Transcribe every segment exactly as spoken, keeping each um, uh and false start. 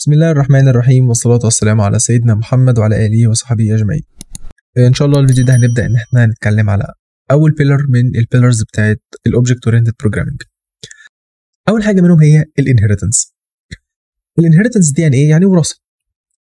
بسم الله الرحمن الرحيم، والصلاة والسلام على سيدنا محمد وعلى آله وصحبه أجمعين. إن شاء الله الفيديو ده هنبدأ إن إحنا هنتكلم على أول بيلر من البيلرز بتاعة الأوبجكت أورينتد بروجرامينج. أول حاجة منهم هي الانهيرتنس. الانهيرتنس دي يعني إيه؟ يعني وراثة.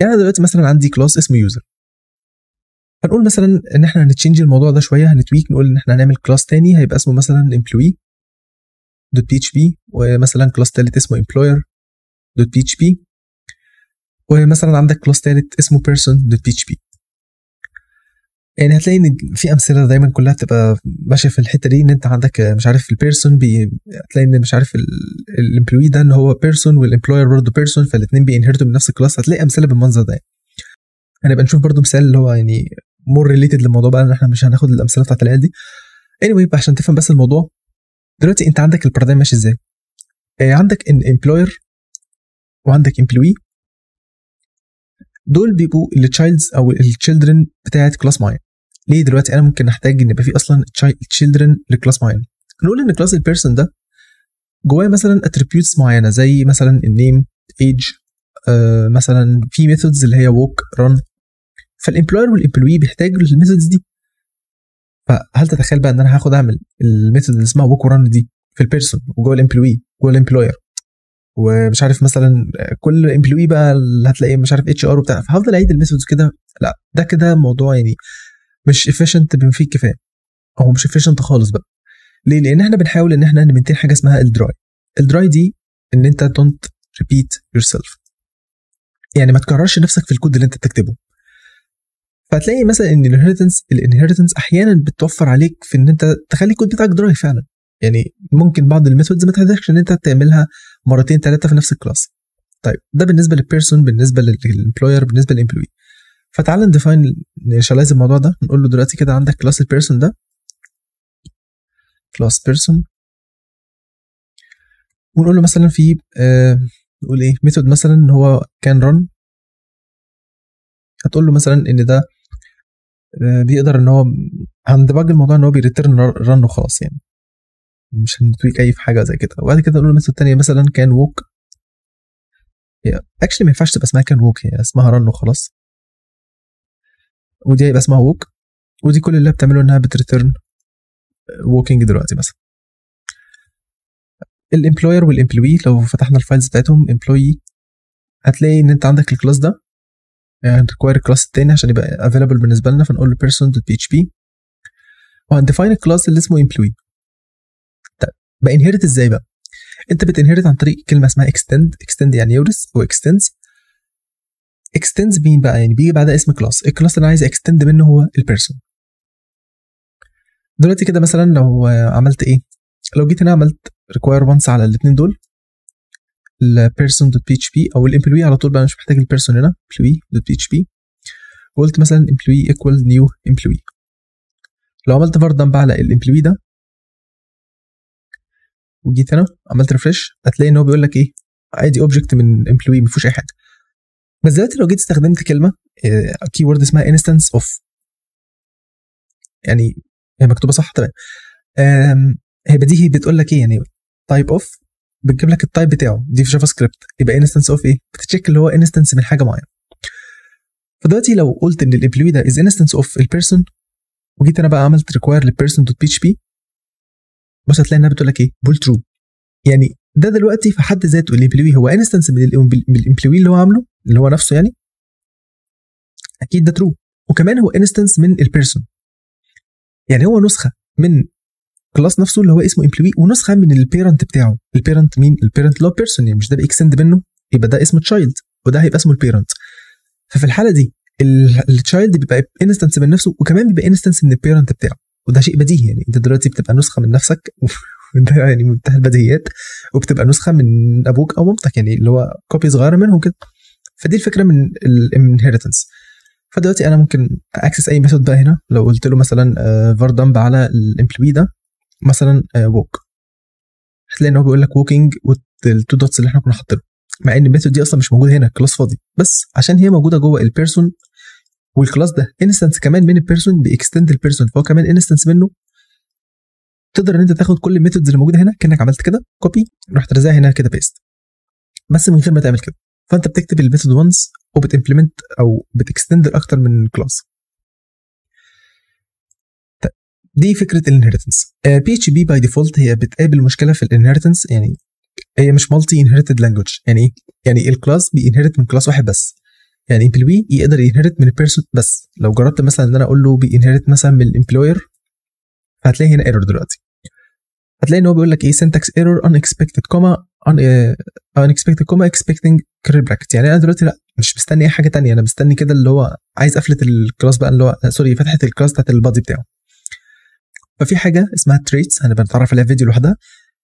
يعني أنا دلوقتي مثلا عندي كلاس اسمه يوزر. هنقول مثلا إن إحنا هنتشينج الموضوع ده شوية، هنتويك نقول إن إحنا هنعمل كلاس تاني هيبقى اسمه مثلا Employee دوت بي اتش بي، ومثلا كلاس تالت اسمه Employer دوت بي اتش بي، ومثلا عندك كلاس تالت اسمه Person دوت بي اتش بي. يعني هتلاقي ان في امثله دايما كلها بتبقى ماشيه في الحته دي، ان انت عندك مش عارف البيرسون بي... هتلاقي ان مش عارف الامبلوي ده ان هو بيرسون والامبلوير برضه بيرسون، فالاثنين بينهرتوا من نفس الكلاس. هتلاقي امثله بالمنظر ده. هنبقى نشوف برضه مثال اللي هو يعني مور ريليتد للموضوع بقى، ان احنا مش هناخد الامثله بتاعت العيال دي. اني anyway, عشان تفهم بس الموضوع دلوقتي انت عندك البارادايم ماشي ازاي. عندك ان امبلوير وعندك امبلوي، دول بيبقوا التشايلدز او التشيلدرن بتاعت كلاس معين. ليه دلوقتي انا ممكن احتاج ان يبقى في اصلا تشيلدرن لكلاس معين؟ نقول ان كلاس البيرسون ده جواه مثلا اتريبيوتس معينه زي مثلا النيم، ايج، آه مثلا في ميثودز اللي هي ووك، ران. فالامبلوير والامبلوي بيحتاجوا للميثودز دي. فهل تتخيل بقى ان انا هاخد اعمل الميثود اللي اسمها ووك وران دي في البيرسون وجوه الامبلوي وجوه الامبلوير، ومش عارف مثلا كل امبلوي بقى اللي هتلاقيه مش عارف اتش ار وبتاع، فهفضل اعيد الميثودز كده؟ لا، ده كده موضوع يعني مش افيشنت بما فيه الكفايه، او مش افيشنت خالص بقى. ليه؟ لان احنا بنحاول ان احنا نمنتين حاجه اسمها الدراي. الدراي دي ان انت don't repeat yourself، يعني ما تكررش نفسك في الكود اللي انت بتكتبه. فهتلاقي مثلا ان الانهيرتنس الانهيرتنس احيانا بتوفر عليك في ان انت تخلي الكود بتاعك دراي فعلا. يعني ممكن بعض الميثودز ما تحتاجش ان انت تعملها مرتين ثلاثه في نفس الكلاس. طيب ده بالنسبه للبيرسون، بالنسبه للامبلوير، بالنسبه للامبلوي. فتعال نديفاين نشاليز الموضوع ده. نقول له دلوقتي كده عندك كلاس البيرسون ده كلاس بيرسون، ونقول له مثلا في آه نقول ايه ميثود مثلا ان هو كان رن. هتقول له مثلا ان ده آه بيقدر ان هو هندبج الموضوع ان هو بيريترن رن وخلاص، يعني مش هنتويك اي في حاجه زي كده. وبعد كده نقول له ميثود ثانيه مثلا كان ووك. اكشلي ما ينفعش تبقى اسمها كان ووك، هي اسمها رن وخلاص. ودي هيبقى اسمها ووك، ودي كل اللي بتعمله انها بتريترن ووكينج دلوقتي مثلا. الامبلوير والامبلوي لو فتحنا الفايلز بتاعتهم امبلوي، هتلاقي ان انت عندك الكلاس ده، يعني هنريكواير الكلاس التاني عشان يبقى افيلبل بالنسبه لنا، فنقول له بيرسون دوت بي اتش بي، وهنديفاين الكلاس اللي اسمه امبلوي. طيب بقى انهيرت ازاي بقى؟ انت بتنهيرت عن طريق كلمه اسمها اكستند. اكستند يعني يورث، واكستندز اكستندز مين بقى؟ يعني بيجي بعدها اسم كلاس. الكلاس اللي عايز اكستند منه هو البيرسون. دلوقتي كده مثلا لو عملت ايه، لو جيت هنا عملت ريكواير وانس على الاثنين دول، البيرسون دوت بي اتش بي او الامبلوي على طول بقى، مش محتاج البيرسون هنا، امبلوي دوت بي اتش بي، وقلت مثلا امبلوي ايكوال نيو امبلوي. لو عملت فردم بقى على الامبلوي ده وجيت هنا عملت ريفريش، هتلاقي ان هو بيقول لك ايه، عادي اوبجكت من امبلوي ما فيهوش اي حاجه. بس دلوقتي لو جيت استخدمت كلمه كي وورد اسمها انستنس اوف، يعني هي مكتوبه صح طبعا، هيبقى دي هي بتقول لك ايه، يعني تايب اوف بتجيب لك التايب بتاعه، دي في جافا سكريبت. يبقى انستنس اوف ايه؟ بتتشيك اللي هو انستنس من حاجه معينه. فدلوقتي لو قلت ان الامبلوي ده از انستنس اوف البيرسون، وجيت انا بقى عملت ريكواير للبيرسون دوت بي اتش بي، بص هتلاقي انها بتقول لك ايه، بول ترو. يعني ده دلوقتي في حد ذاته الامبلوي هو انستنس من الامبلوي اللي هو عامله اللي هو نفسه، يعني اكيد ده ترو. وكمان هو انستنس من البيرسون، يعني هو نسخه من كلاس نفسه اللي هو اسمه امبلوي، ونسخه من البيرنت بتاعه. البيرنت مين؟ البيرنت لو بيرسون، يعني مش ده بيكسند منه، يبقى ده اسمه تشايلد وده هيبقى اسمه البيرنت. ففي الحاله دي التشايلد بيبقى انستنس من نفسه، وكمان بيبقى انستنس من البيرنت بتاعه، وده شيء بديهي. يعني انت دلوقتي بتبقى نسخه من نفسك، وده يعني منتهى البديهيات، وبتبقى نسخه من ابوك او مامتك، يعني اللي هو كوبي صغيره منهم كده. فدي الفكره من الانهيرتنس. فدلوقتي انا ممكن اكسس اي ميثود بقى هنا. لو قلت له مثلا فار دمب على الامبلوي ده مثلا ووك، هتلاقي ان هو بيقول لك ووكينج والتو دوتس اللي احنا كنا حاطينهم، مع ان الميثود دي اصلا مش موجوده هنا، كلاس فاضي، بس عشان هي موجوده جوه البيرسون، والكلاس ده انستنس كمان من البيرسون، بيكستند البيرسون، فهو كمان انستنس منه. تقدر ان انت تاخد كل الميثودز اللي موجوده هنا كانك عملت كده كوبي، رحت رازعها هنا كده بيست، بس من غير ما تعمل كده. فانت بتكتب الميثود وانس وبتمبلمنت او بتكستند لاكتر من كلاس. دي فكره الانهيرتنس. بي اتش بي باي ديفولت هي بتقابل مشكله في الانهيرتنس، يعني هي مش مالتي انهيرتد لانجوج. يعني ايه؟ يعني الكلاس بينهرت من كلاس واحد بس، يعني امبلوي يقدر ينهرت من البيرسون بس. لو جربت مثلا ان انا اقول له بينهرت مثلا من الامبلوير، هتلاقي هنا ايرور دلوقتي. هتلاقي ان هو بيقول لك ايه، syntax error unexpected comma unexpected comma expecting curly bracket. يعني انا دلوقتي لا مش مستني اي حاجه ثانيه، انا مستني كده اللي هو عايز قفله الكلاس بقى، اللي هو سوري فتحه الكلاس بتاعت البادي بتاعه. ففي حاجه اسمها تريتس هنبقى نتعرف عليها في فيديو لوحدها،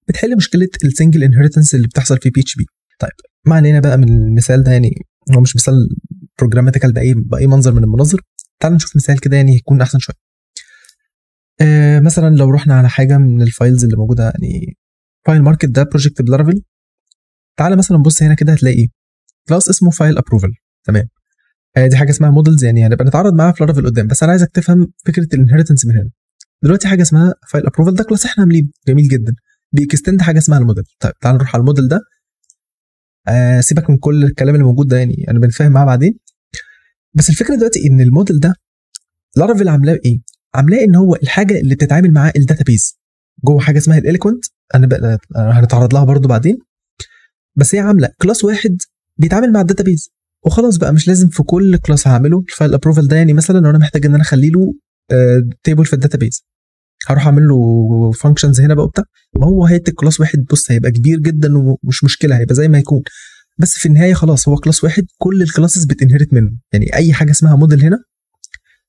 بتحل مشكله السنجل انهيرتنس اللي بتحصل في بي اتش بي. طيب ما علينا بقى من المثال ده، يعني هو مش مثال بروجراماتيكال باي باي منظر من المناظر. تعال نشوف مثال كده يعني يكون احسن شويه. آه مثلا لو رحنا على حاجه من الفايلز اللي موجوده، يعني فايل ماركت ده بروجكت بلارافيل. تعال مثلا بص هنا كده هتلاقي كلاس اسمه فايل ابروفل، تمام. آه دي حاجه اسمها مودلز، يعني هنبقى يعني نتعرض معاها في لارافيل قدام، بس انا عايزك تفهم فكره الانهيرتنس من هنا. دلوقتي حاجه اسمها فايل ابروفل، ده كلاس احنا عاملينه جميل جدا، بيكستند حاجه اسمها الموديل. طيب تعال نروح على الموديل ده. آه سيبك من كل الكلام اللي موجود ده، يعني انا بنتفاهم معاه بعدين. بس الفكره دلوقتي ان الموديل ده لارافيل عاملاه ايه؟ عاملاه ان هو الحاجه اللي بتتعامل معاه الداتابيز جوه حاجه اسمها الاليكوينت، انا هنتعرض لها برده بعدين. بس هي عامله كلاس واحد بيتعامل مع الداتابيز وخلاص بقى، مش لازم في كل كلاس هعمله الفايل ابروفال ده. يعني مثلا لو انا محتاج ان انا اخلي له آه تيبل في الداتابيز، هروح اعمل له فانكشنز هنا بقى وبتاع. ما هو هيت كلاس واحد، بص هيبقى كبير جدا ومش مشكله، هيبقى زي ما يكون. بس في النهايه خلاص هو كلاس واحد كل الكلاسز بتنهرت منه. يعني اي حاجه اسمها موديل هنا،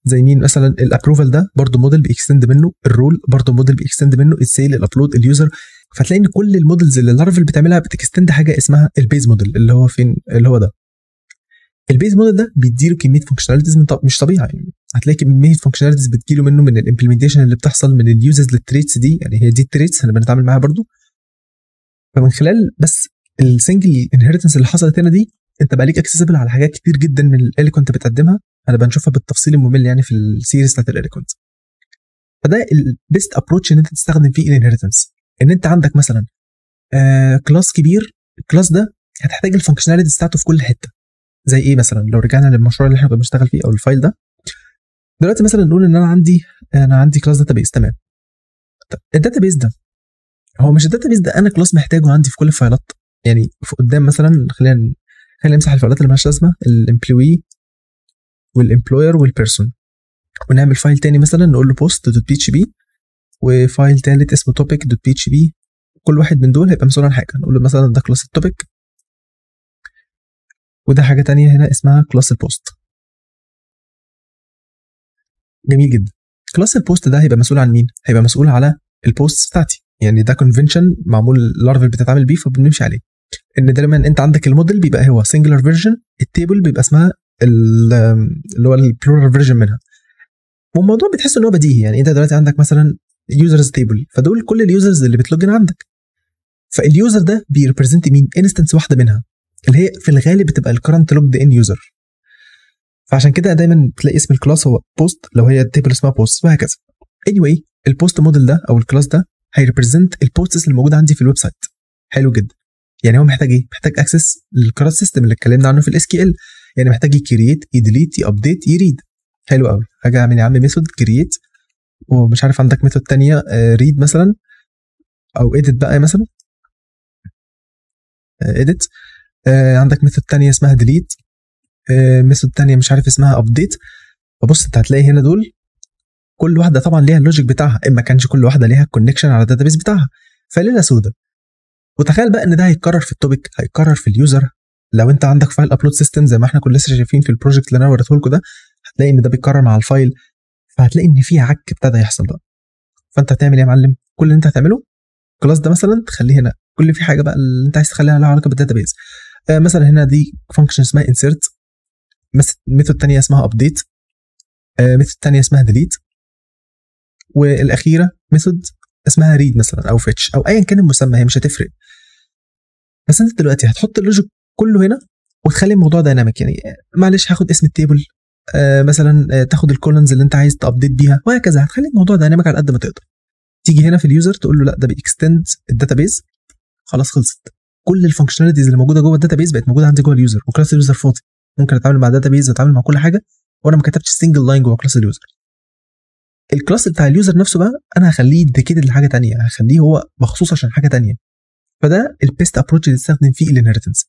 زي مين مثلا الابروفال ده برده موديل بيكستند منه، الرول برده موديل بيكستند منه، السيل، الابلود، اليوزر. فتلاقي ان كل المودلز اللي لارافيل بتعملها بتكستند حاجه اسمها البيز موديل، اللي هو فين اللي هو ده البيز موديل ده بيديله كميه فانكشناليتيز مش طبيعي. يعني هتلاقي كميه فانكشناليتيز بتجيله منه من الامبلمنتيشن اللي بتحصل من اليوزز للتريتس دي. يعني هي دي التريتس اللي بنتعامل معاها برده. فمن خلال بس السنجل انهيرتنس اللي حصلت هنا دي، انت بقى ليك اكسسبل على حاجات كتير جدا من الاليكوينت بتقدمها. انا بنشوفها بالتفصيل الممل يعني في السيريز بتاعت الاليكوينت. فده البيست ابروتش ان انت تستخدم فيه الانهيرتنس، ان انت عندك مثلا آه كلاس كبير، الكلاس ده هتحتاج الفانكشناليتيز بتاعته في كل حته. زي ايه مثلا؟ لو رجعنا للمشروع اللي احنا كنا بنشتغل فيه او الفايل ده دلوقتي، مثلا نقول ان انا عندي انا عندي كلاس داتابيس، تمام. الداتابيس ده هو مش الداتابيس ده انا كلاس محتاجه عندي في كل الفايلات. يعني في قدام مثلا خلينا خلينا نمسح الفايلات اللي مالهاش لازمه، الامبلوي والامبلوير والبيرسون، ونعمل فايل تاني مثلا نقول له بوست دوت بي اتش بي، وفايل تالت اسمه توبيك دوت بي اتش بي. كل واحد من دول هيبقى مسؤول عن حاجه، نقول له مثلا ده كلاس التوبيك، وده حاجه تانيه هنا اسمها كلاس البوست. جميل جدا. كلاس البوست ده هيبقى مسؤول عن مين؟ هيبقى مسؤول على البوست بتاعتي. يعني ده كونفنشن معمول لارفل بتتعامل بيه، فبنمشي عليه. ان دايما انت عندك الموديل بيبقى هو سنجلر فيرجن، التيبل بيبقى اسمها اللي هو البلورال فيرجن منها. والموضوع بتحس ان هو بديهي. يعني انت دلوقتي عندك مثلا يوزرز تيبل، فدول كل اليوزرز اللي بتلوجن عندك. فاليوزر ده بيريبريزنت مين؟ انستنس واحده منها، اللي هي في الغالب بتبقى الكرنت لوجد ان يوزر. فعشان كده دايما بتلاقي اسم الكلاس هو بوست لو هي التيبل اسمها بوست، وهكذا. anyway البوست موديل ده او الكلاس ده هيريبريزنت البوستس اللي موجوده عندي في الويب سايت. حلو جدا. يعني هو محتاج ايه؟ محتاج اكسس للكلاس سيستم اللي اتكلمنا عنه في الاس كيو ال. يعني محتاج يكريت، يديليت، يابديت، يريد. حلو قوي. حاجه اعمل يا عم ميثود كريت، ومش عارف عندك ميثود ثانيه ريد مثلا او اديت بقى مثلا اديت. آه عندك ميثود تانية اسمها ديليت، آه ميثود تانية مش عارف اسمها ابديت. فبص انت هتلاقي هنا دول كل واحده طبعا ليها اللوجيك بتاعها، اما كانش كل واحده ليها الكونكشن على الداتابيس بتاعها، فليله سودا. وتخيل بقى ان ده هيتكرر في التوبيك، هيتكرر في اليوزر. لو انت عندك فايل ابلود سيستم زي ما احنا كنا لسه شايفين في البروجكت اللي انا وريته لكم ده، هتلاقي ان ده بيتكرر مع الفايل. فهتلاقي ان في عك ابتدى يحصل بقى. فانت هتعمل ايه يا معلم؟ كل اللي انت هتعمله الكلاس ده مثلا تخليه هنا، كل في حاجه بقى اللي انت عايز تخليها لها علاقه بالداتابيس. آه مثلا هنا دي فانكشن اسمها insert، ميثود ثانيه اسمها update، آه ميثود ثانيه اسمها delete، والاخيره ميثود اسمها read مثلا او fetch او ايا كان المسمى، هي مش هتفرق. بس انت دلوقتي هتحط اللوجيك كله هنا وتخلي الموضوع دايناميك. يعني معلش هاخد اسم التيبل آه مثلا آه تاخد الكولنز اللي انت عايز تابديت بيها وهكذا. هتخلي الموضوع دايناميك على قد ما تقدر. تيجي هنا في اليوزر تقول له لا ده بيكستند الداتابيز، خلاص خلصت. كل الفانكشناليتيز اللي موجوده جوه الداتابيز بقت موجوده عندي جوه اليوزر، وكلاس اليوزر فاضي، ممكن اتعامل مع الداتابيز واتعامل مع كل حاجه وانا ما كتبتش سنجل لاين جوه كلاس اليوزر. الكلاس بتاع اليوزر نفسه بقى انا هخليه ديكيتد لحاجه ثانيه، هخليه هو مخصوص عشان حاجه ثانيه. فده البيست ابروتش اللي استخدم فيه الانهرتنس.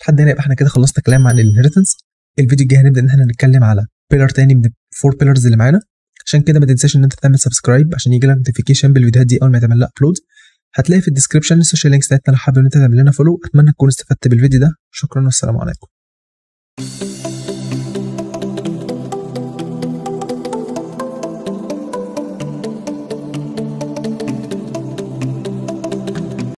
لحد هنا يبقى احنا كده خلصنا كلام عن الانهرتنس. الفيديو الجاي هنبدا ان احنا نتكلم على بيلر ثاني من الفور بيلرز اللي معانا. عشان كده ما تنساش ان انت تعمل سبسكرايب عشان يجي لك نوتيفيكيشن بالفيديوهات دي اول ما يتعمل لها ابلود. هتلاقي في الديسكربشن السوشيال لينكس بتاعتنا لو حابب ان انت تعمل لنا فولو. اتمنى تكون استفدت بالفيديو ده، شكرا والسلام عليكم.